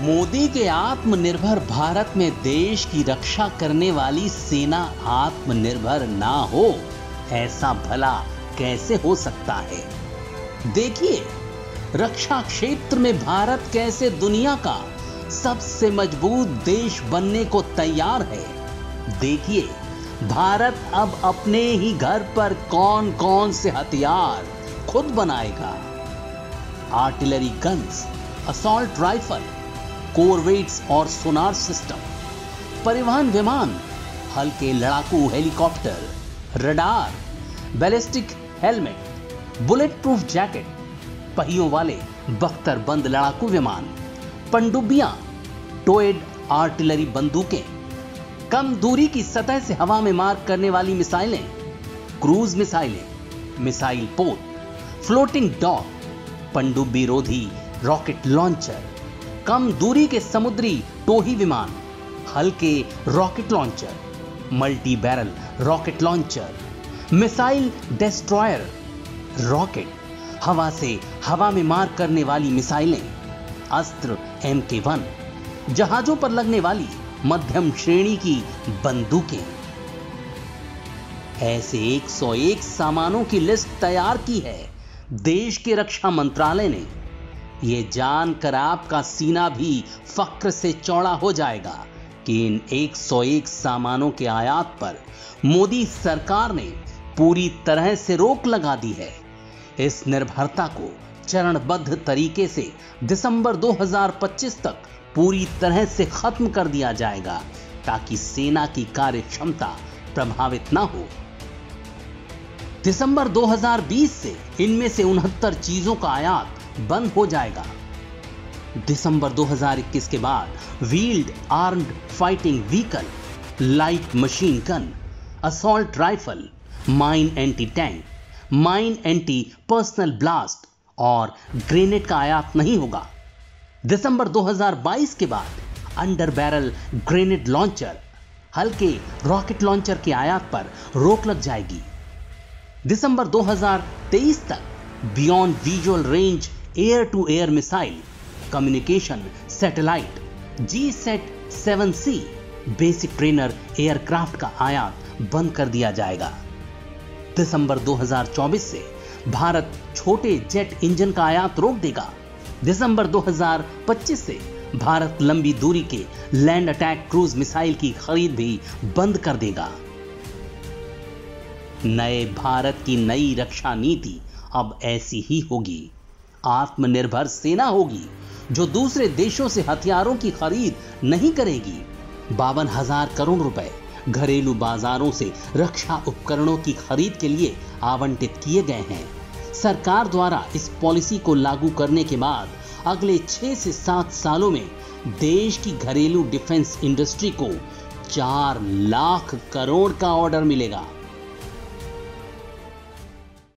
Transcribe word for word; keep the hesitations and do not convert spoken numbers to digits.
मोदी के आत्मनिर्भर भारत में देश की रक्षा करने वाली सेना आत्मनिर्भर ना हो, ऐसा भला कैसे हो सकता है। देखिए रक्षा क्षेत्र में भारत कैसे दुनिया का सबसे मजबूत देश बनने को तैयार है। देखिए भारत अब अपने ही घर पर कौन कौन से हथियार खुद बनाएगा। Artillery guns, assault rifle, corvettes और सोनार सिस्टम, परिवहन विमान, हल्के लड़ाकू helicopter, radar, ballistic helmet, bullet proof jacket, पहियों वाले बख्तरबंद लड़ाकू विमान, पनडुब्बियां, टोएड आर्टिलरी बंदूकें, कम दूरी की सतह से हवा में मार करने वाली मिसाइलें, क्रूज मिसाइलें, मिसाइल पोत, फ्लोटिंग डॉक, पनडुब्बी रोधी रॉकेट लॉन्चर, कम दूरी के समुद्री टोही विमान, हल्के rocket launcher, multi barrel rocket launcher, missile destroyer rocket, हवा से हवा में मार करने वाली मिसाइलें, अस्त्र एम के वन, जहाजों पर लगने वाली मध्यम श्रेणी की बंदूकें। ऐसे एक सौ एक सामानों की लिस्ट तैयार की है देश के रक्षा मंत्रालय ने। यह जानकर आपका सीना भी फक्र से चौड़ा हो जाएगा कि इन एक सौ एक सामानों के आयात पर मोदी सरकार ने पूरी तरह से रोक लगा दी है। इस निर्भरता को चरणबद्ध तरीके से दिसंबर दो हज़ार पच्चीस तक पूरी तरह से खत्म कर दिया जाएगा ताकि सेना की कार्यक्षमता प्रभावित ना हो। दिसंबर दो हज़ार बीस से इनमें से उनहत्तर चीजों का आयात बंद हो जाएगा। दिसंबर दो हज़ार इक्कीस के बाद wheeled armed fighting vehicle, light machine gun, assault rifle, mine anti tank, mine anti personnel blast और ग्रेनेड का आयात नहीं होगा। दिसंबर दो हज़ार बाईस के बाद अंडर बैरल ग्रेनेड लॉन्चर, हल्के रॉकेट लॉन्चर के आयात पर रोक लग जाएगी। दिसंबर दो हज़ार तेईस तक beyond visual range air to air missile, communication satellite, G sat seven C basic trainer aircraft का आयात बंद कर दिया जाएगा। दिसंबर दो हज़ार चौबीस से भारत छोटे जेट इंजन का आयात रोक देगा। दिसंबर दो हज़ार पच्चीस से भारत लंबी दूरी के लैंड अटैक क्रूज मिसाइल की खरीद भी बंद कर देगा। नए भारत की नई रक्षा नीति अब ऐसी ही होगी। आत्मनिर्भर सेना होगी जो दूसरे देशों से हथियारों की खरीद नहीं करेगी। बावन हजार करोड़ रुपए घरेलू बाजारों से रक्षा उपकरणों की खरीद के लिए आवंटित किए गए हैं। सरकार द्वारा इस पॉलिसी को लागू करने के बाद अगले छह से सात सालों में देश की घरेलू डिफेंस इंडस्ट्री को चार लाख करोड़ का ऑर्डर मिलेगा।